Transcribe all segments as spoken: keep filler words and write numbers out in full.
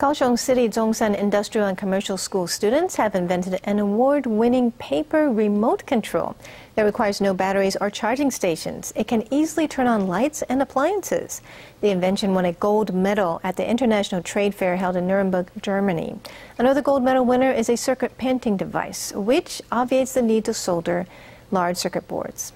Kaohsiung City Zhongshan Industrial and Commercial School students have invented an award-winning paper remote control that requires no batteries or charging stations. It can easily turn on lights and appliances. The invention won a gold medal at the International Trade Fair held in Nuremberg, Germany. Another gold medal winner is a circuit panting device, which obviates the need to solder large circuit boards.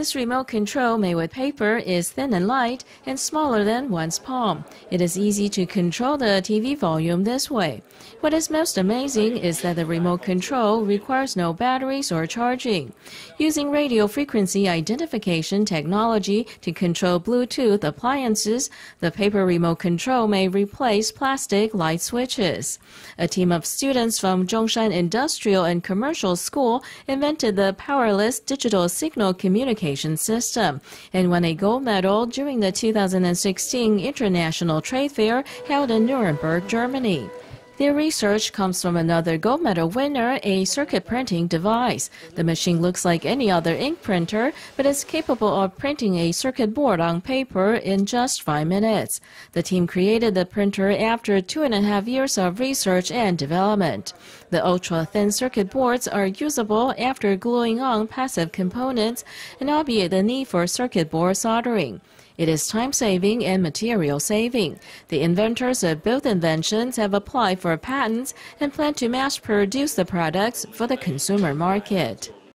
This remote control made with paper is thin and light and smaller than one's palm. It is easy to control the T V volume this way. What is most amazing is that the remote control requires no batteries or charging. Using radio frequency identification technology to control Bluetooth appliances, the paper remote control may replace plastic light switches. A team of students from Zhongshan Industrial and Commercial School invented the powerless digital signal communication system and won a gold medal during the two thousand sixteen International Trade Fair held in Nuremberg, Germany. Their research comes from another gold medal winner, a circuit printing device. The machine looks like any other ink printer, but is capable of printing a circuit board on paper in just five minutes. The team created the printer after two and a half years of research and development. The ultra-thin circuit boards are usable after gluing on passive components and obviate the need for circuit board soldering. It is time-saving and material-saving. The inventors of both inventions have applied for patents and plan to mass-produce the products for the consumer market.